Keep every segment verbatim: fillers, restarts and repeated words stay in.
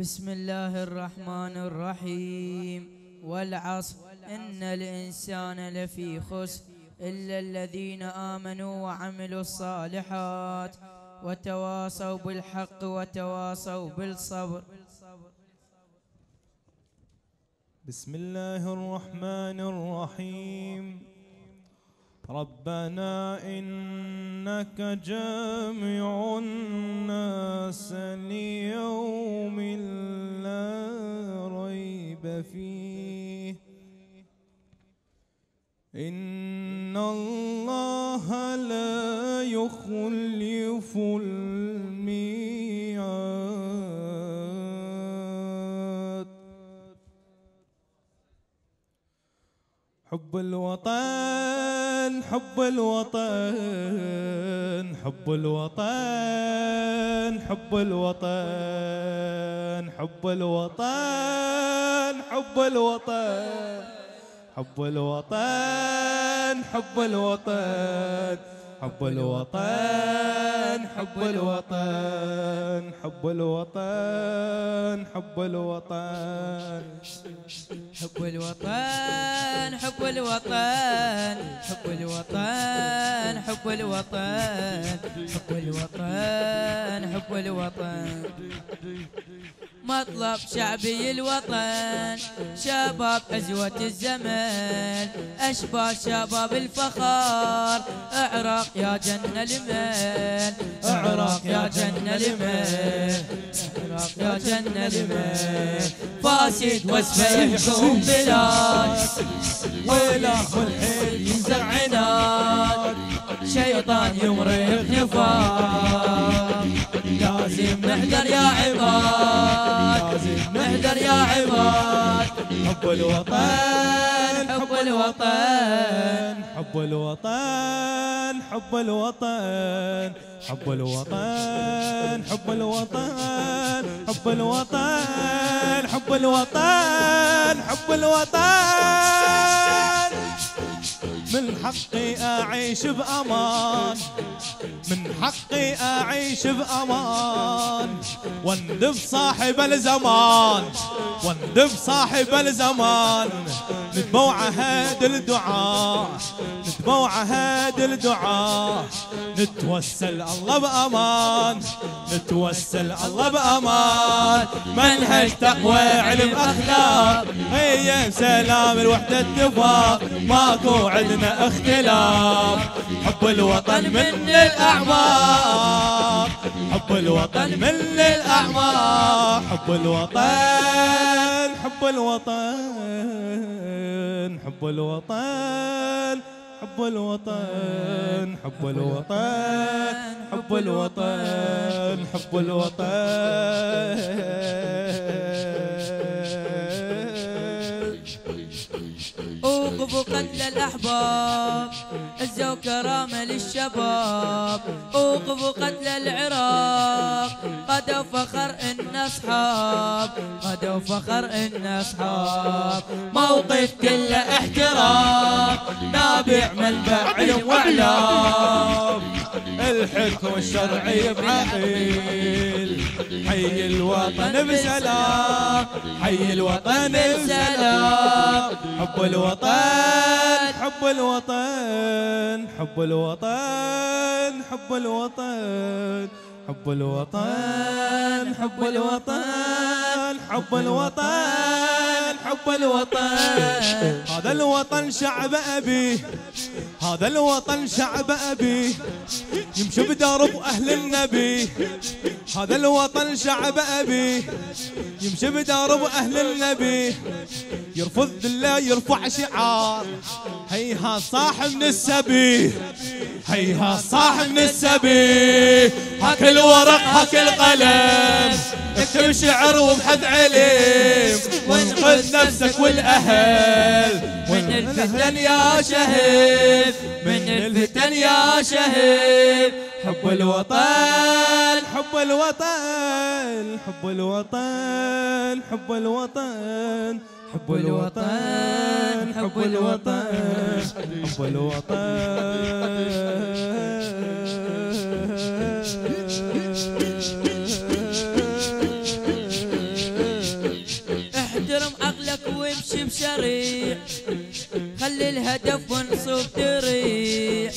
بسم الله الرحمن الرحيم. والعصر إن الإنسان لفي خسر إلا الذين آمنوا وعملوا الصالحات وتواصوا بالحق وتواصوا بالصبر. بسم الله الرحمن الرحيم. ربنا إنك جامع الناس ليوم لا ريب فيه إن الله لا يخلف الميعاد. حب الوطن حب الوطن حب الوطن حب الوطن حب الوطن حب الوطن حب الوطن حب الوطن حب الوطن حب الوطن حب الوطن حب الوطن حب الوطن حب الوطن حب الوطن حب الوطن حب الوطن حب الوطن مطلب شعبي الوطن شباب عزوة الزمن أشباه شباب الفخار اعراق يا جنة لمن اعراق يا جنة لمن اعراق يا جنة لمن فاسد وصفه يحكم بلاد ولا والحيل ينزع عناد شيطان يمرق نفاق لازم نحذر يا عباد نحذر يا عباد حب الوطن حب الوطن حب الوطن حب الوطن حب الوطن حب الوطن حب الوطن حب الوطن حب الوطن من حقي أعيش بأمان من حقي أعيش بأمان واندف صاحب الزمان واندف صاحب الزمان ندموع هاد الدعاء ندموع هاد الدعاء نتوسل الله بأمان نتوسل الله بأمان منهج تقوى علم أخلاق هي سلام الوحدة اتفاق ماكو عندنا اختلاف. حب الوطن من الأعماق حب الوطن من الأعماق حب الوطن حب الوطن حب الوطن حب الوطن حب الوطن حب الوطن حب الوطن وقفوا قتل الأحباب عزة وكرامة للشباب وقفوا قتل العراق غدا فخر إن أصحاب غدا فخر إن أصحاب موقف كله احترام نابع منبع علم وإعلام الحكم الشرعي بعقيل حي الوطن بسلام حي الوطن بسلام حب الوطن حب الوطن حب الوطن حب الوطن حب الوطن حب الوطن حب الوطن حب الوطن هذا الوطن شعب أبيه هذا الوطن شعب أبيه يمشي بدرب أهل النبي هذا الوطن شعب أبيه يمشي بدرب أهل النبي يرفض الله يرفع شعار هيها صاح من السبيه هيها صاح من السبيه هاك الورق هاك القلم اكتب شعر وبحث علم وانقذ نفسك والاهل من الفتن يا شهيد من الفتن يا شهيد حب الوطن حب الوطن حب الوطن حب الوطن حب الوطن حب الوطن حب الوطن نمشي بشريع، خلي الهدف ونصوب دريع،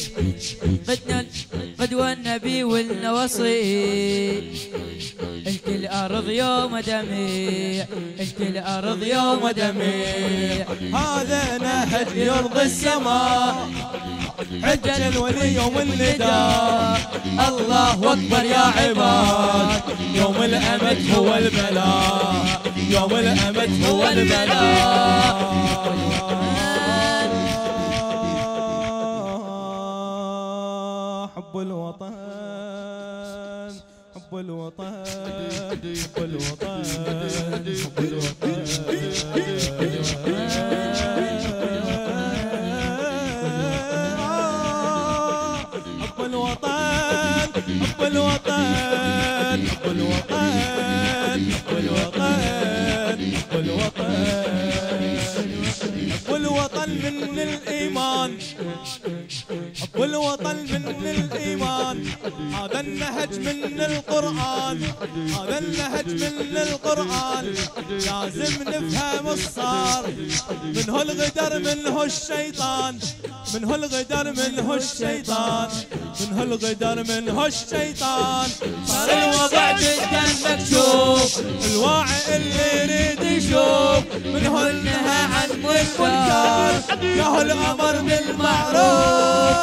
غدنا غدوة النبي ولنا وصيل، الكل أرض يوم دميع، الكل أرض يوم دميع، هذا نهج يرضي السماء، حجة وليوم النداء، الله أكبر يا عباد، يوم الأمد هو البلاء، يوم الأمد هو البلاء. حب الوطن حب الوطن حب الوطن حب الوطن حب الوطن حب الوطن حب الوطن حب الوطن حب الوطن من الإيمان، حب الوطن من الإيمان، هذا النهج من القرآن، هذا النهج من القرآن، لازم نفهم الصار، منه الغدر منه الشيطان، منه الغدر منه الشيطان، منه الغدر منه الشيطان، صار الوضع جدا مكشوف، الواعي اللي يريد يشوف، منه النهى عن المنكر، له الأمر بالمعروف،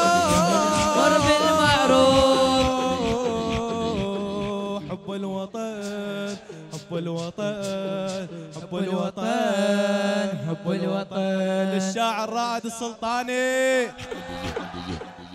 الأمر بالمعروف. حب الوطن حب الوطن حب الوطن حب الوطن للشاعر رائد السلطاني.